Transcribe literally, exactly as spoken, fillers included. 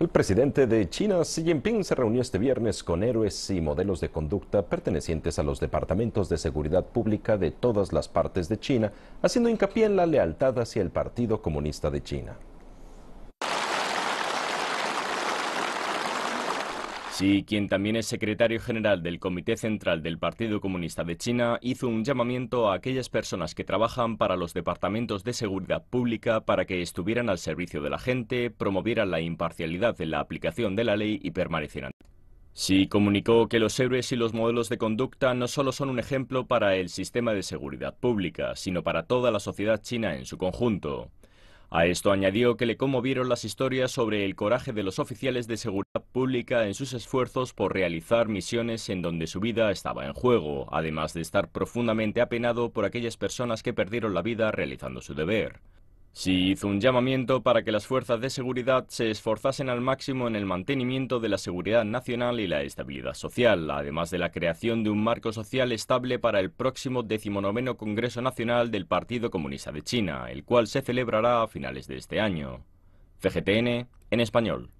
El presidente de China, Xi Jinping, se reunió este viernes con héroes y modelos de conducta pertenecientes a los departamentos de seguridad pública de todas las partes de China, haciendo hincapié en la lealtad hacia el Partido Comunista de China. Xi, quien también es secretario general del Comité Central del Partido Comunista de China, hizo un llamamiento a aquellas personas que trabajan para los departamentos de seguridad pública para que estuvieran al servicio de la gente, promovieran la imparcialidad en la aplicación de la ley y permanecieran. Xi comunicó que los héroes y los modelos de conducta no solo son un ejemplo para el sistema de seguridad pública, sino para toda la sociedad china en su conjunto. A esto añadió que le conmovieron las historias sobre el coraje de los oficiales de seguridad pública en sus esfuerzos por realizar misiones en donde su vida estaba en juego, además de estar profundamente apenado por aquellas personas que perdieron la vida realizando su deber. Xi hizo un llamamiento para que las fuerzas de seguridad se esforzasen al máximo en el mantenimiento de la seguridad nacional y la estabilidad social, además de la creación de un marco social estable para el próximo decimonoveno Congreso Nacional del Partido Comunista de China, el cual se celebrará a finales de este año. C G T N en español.